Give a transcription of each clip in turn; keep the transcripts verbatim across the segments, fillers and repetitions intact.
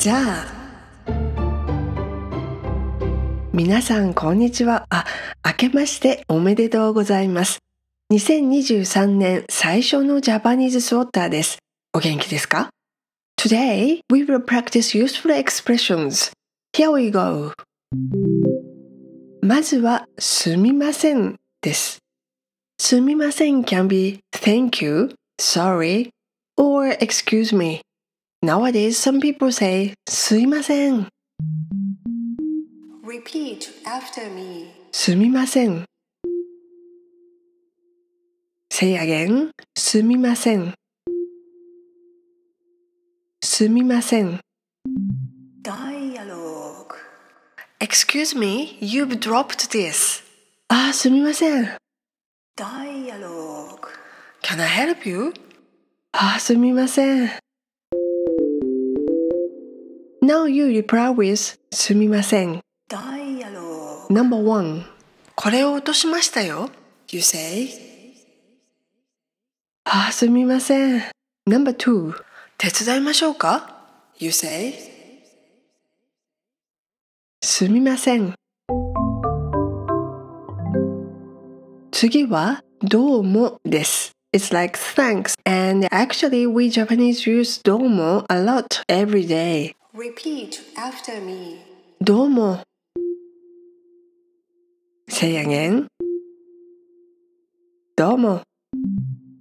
じゃあ皆さんこんにちは。あ、明けましておめでとうございます。にせんにじゅうさんねん最初のジャパニーズスウォッターです。お元気ですか？ Today we will practice useful expressions. Here we go. まずはすみませんです。すみません can be thank you, sorry, or excuse me. Nowadays, some people say すいません。Repeat after me. すみません。Say again. すみません。すみません。Dialogue. Excuse me, you've dropped this. あ、すみません。Dialogue. Can I help you? あ、すみません。Now you reply with すみません。Dialogue. Number one. これを落としましたよ。You say.あ、すみません。Number two. 手伝いましょうか You say. すみません。次はどうもです。It's like thanks. And actually, we Japanese use どうも a lot every day. Repeat after me. どうも。Say again. どうも。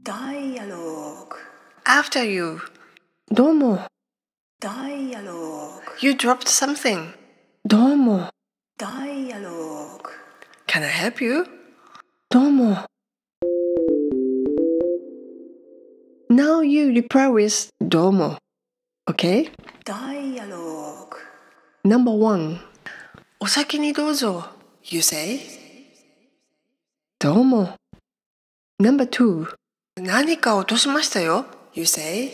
Dialogue. After you. どうも。Dialogue. You dropped something. どうも。Dialogue. Can I help you? どうも。Now you reply with どうも。Okay? Dialogue. Number one. お先にどうぞ。You say. どうも。Number two.何か落としましたよ。You say.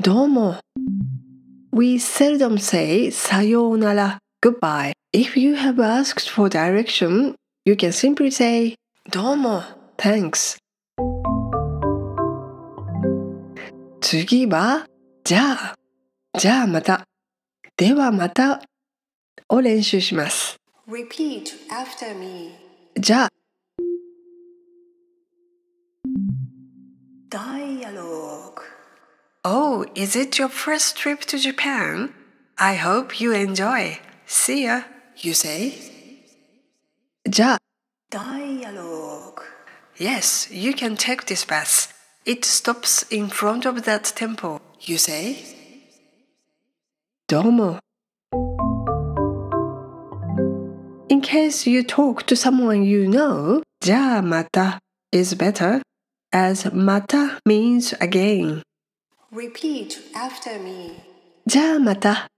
どうも。We seldom say さようなら goodbye. If you have asked for direction, you can simply say どうも thanks. 次はじゃあ、じゃあまた、ではまたを練習します。Repeat after me. じゃあ。Dialogue. Oh, is it your first trip to Japan? I hope you enjoy. See ya, you say. じゃあ Dialogue. Yes, you can take this bus. It stops in front of that temple, you say. どうも In case you talk to someone you know, じゃあまた is better.As mata means again. Repeat after me. じゃあまた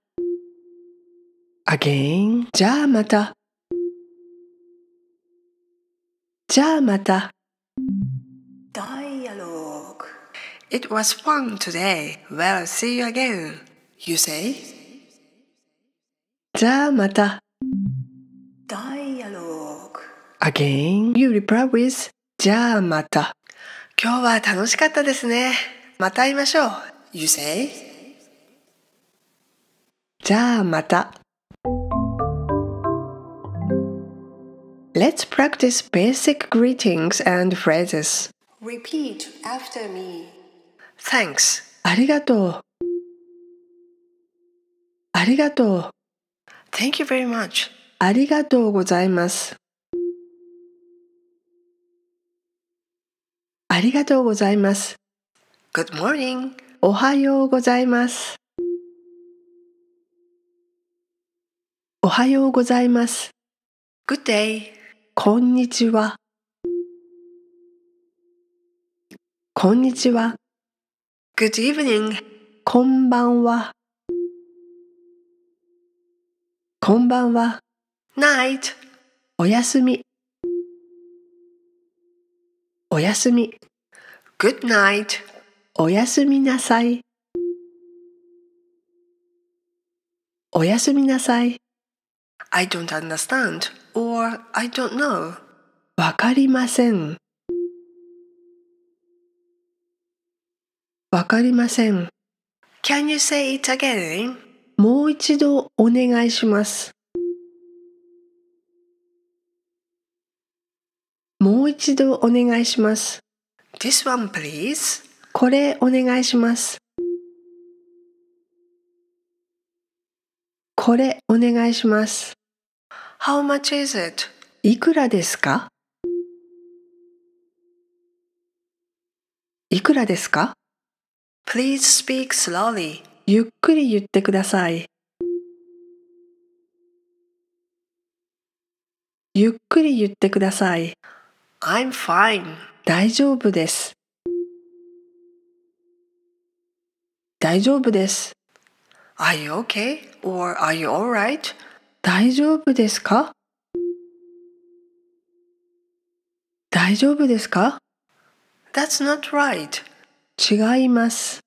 Again. じゃあまたじゃあまた Dialogue. It was fun today. Well, see you again. You say. じゃあまた Dialogue. Again. You reply with じゃあまた今日は楽しかったですね。また会いましょう。You say. じゃあまた。Let's practice basic greetings and phrases. Repeat after me. Thanks. ありがとう。ありがとう。Thank you very much. ありがとうございます。ありがとうございます。Good morning. おはようございます。おはようございます。Good day. こんにちは。こんにちは。Good evening. こんばんは。こんばんは。Night. おやすみ。おやすみ Good night おやすみなさいおやすみなさい I don't understand or I don't know わかりませんわかりません Can you say it again? もう一度お願いします。もう一度お願いします。This one, please. これお願いします。これお願いします。How much is it? いくらですか？いくらですか？ Please speak slowly. ゆっくり言ってください。ゆっくり言ってください。I'm fine. 大丈夫です。大丈夫です。Are you okay? Or are you alright? 大丈夫ですか？大丈夫ですか？That's not right. 違います。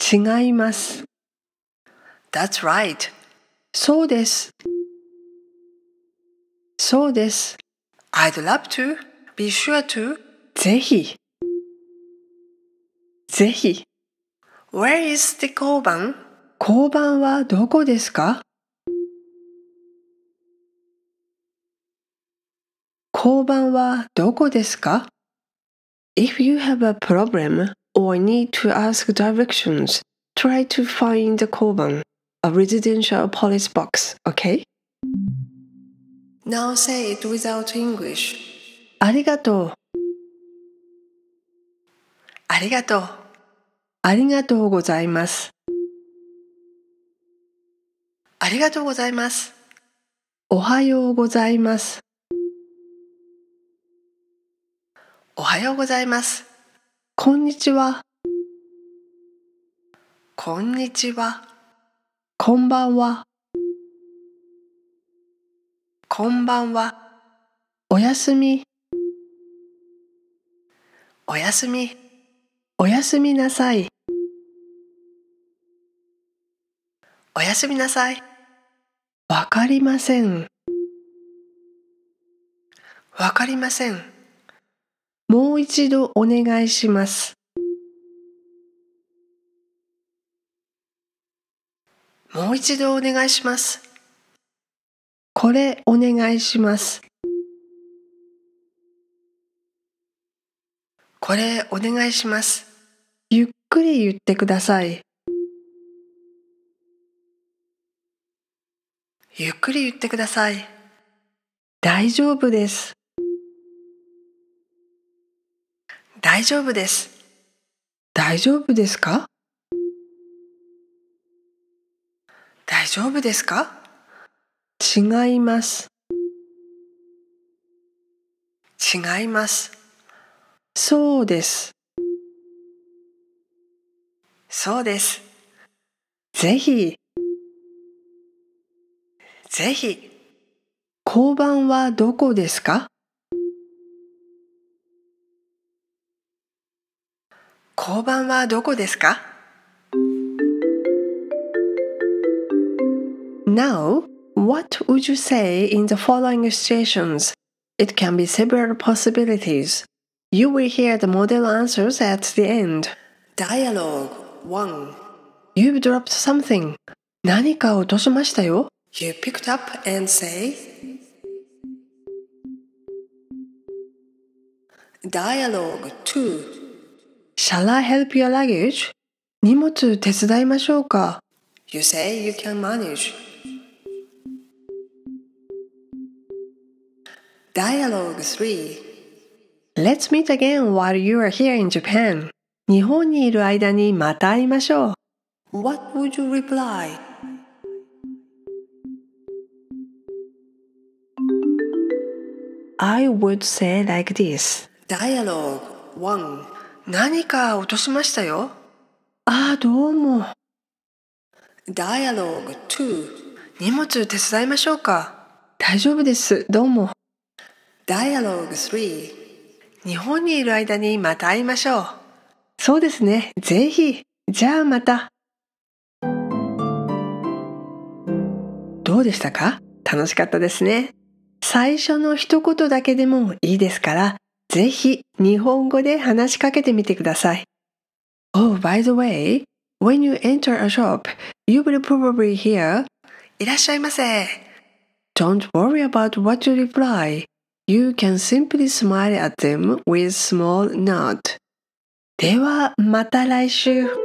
違います。That's right. そうです。そうです。I'd love to. Be sure to. ぜひ。ぜひ。Where is the 交番? 交番はどこですか？交番はどこですか？ If you have a problem or need to ask directions, try to find the 交番, a residential police box, okay? Now say it without English. ありがとう。ありがとう。ありがとうございます。ありがとうございます。おはようございます。おはようございます。こんにちは。こんにちは。こんばんは。こんばんは。おやすみ。おやすみ。おやすみなさい。おやすみなさい。わかりません。わかりません。もう一度お願いします。もう一度お願いします。これお願いします。これお願いします。ゆっくり言ってください。ゆっくり言ってください。大丈夫です。大丈夫です。大丈夫ですか？大丈夫ですか？違います。違います。そうです。そうです。ぜひ。ぜひ。交番はどこですか？交番はどこですか？ Now, what would you say in the following situations? It can be several possibilities. You will hear the model answers at the end. Dialogue one. You've dropped something. 何か落としましたよ。You picked up and say. Dialogue two.Shall I help your luggage? 荷物手伝いましょうか。You say you can manage. Dialogue three. Let's meet again while you are here in Japan. 日本にいる間にまた会いましょう。What would you reply? I would say like this. Dialogue one.何か落としましたよ。ああ、どうも。Dialogue two. 荷物手伝いましょうか。大丈夫です。どうも。Dialogue three. 日本にいる間にまた会いましょう。そうですね。ぜひ。じゃあまた。どうでしたか？楽しかったですね。最初の一言だけでもいいですから。ぜひ日本語で話しかけてみてください。Oh, by the way, when you enter a shop, you will probably hear, いらっしゃいませ. Don't worry about what you reply. You can simply smile at them with a small nod. ではまた来週.